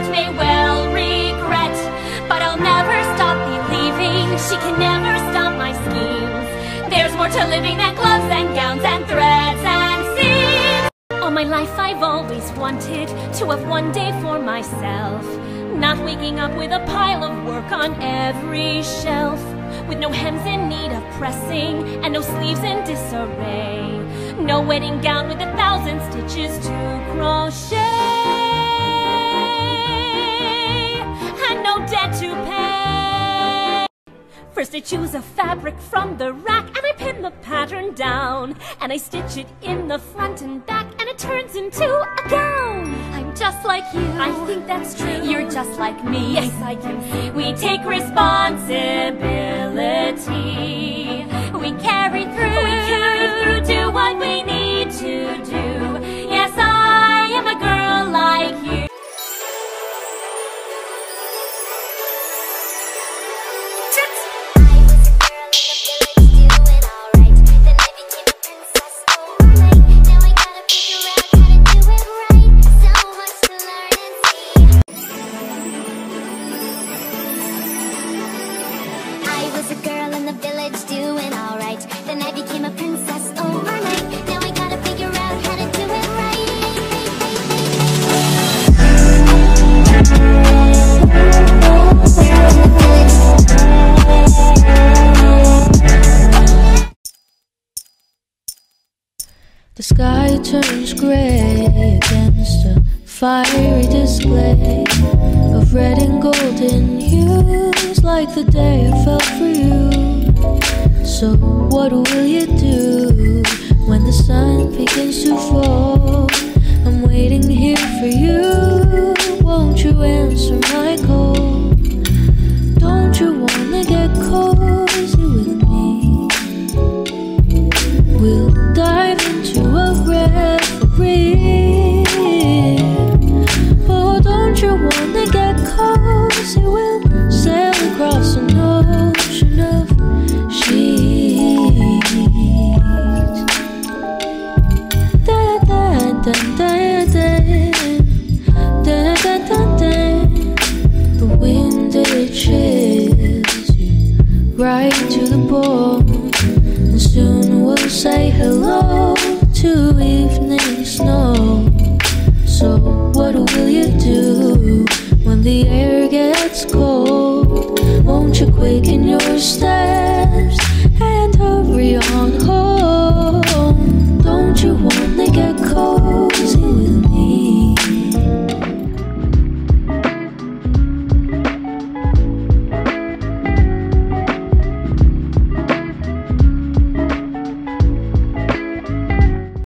words may well regret, but I'll never stop believing. She can never stop my schemes. There's more to living than gloves and gowns and threads and seams. All my life I've always wanted to have one day for myself, not waking up with a pile of work on every shelf, with no hems in need of pressing and no sleeves in disarray, no wedding gown with 1,000 stitches to crochet, and no debt to pay. First I choose a fabric from the rack, and I pin the pattern down, and I stitch it in the front and back, and it turns into a gown. I'm just like you, I think that's true. You're just like me, yes I can see. We take responsibility, we carry through, do what we need to do. Yes, I am a girl like you. I was a girl in the village, doing alright. Then I became a princess overnight. Now I gotta figure out how to do it right. So much to learn and see. I was a girl in the village, doing alright. Then I became a princess overnight. The sky turns grey against a fiery display of red and golden hues, like the day I fell for you. So what will you do when the sun begins to fall? I'm waiting here for you, won't you answer my call? Don't you wanna get cozy with me? We'll dive into a reverie. Oh, don't you wanna get cozy? We'll sail across an ocean of sheets. Da da da da da da da da da. The wind, it chills you right to the bone. Soon we'll say hello to evening snow. So what will you do when the air gets cold? Won't you quicken your steps and hurry on home?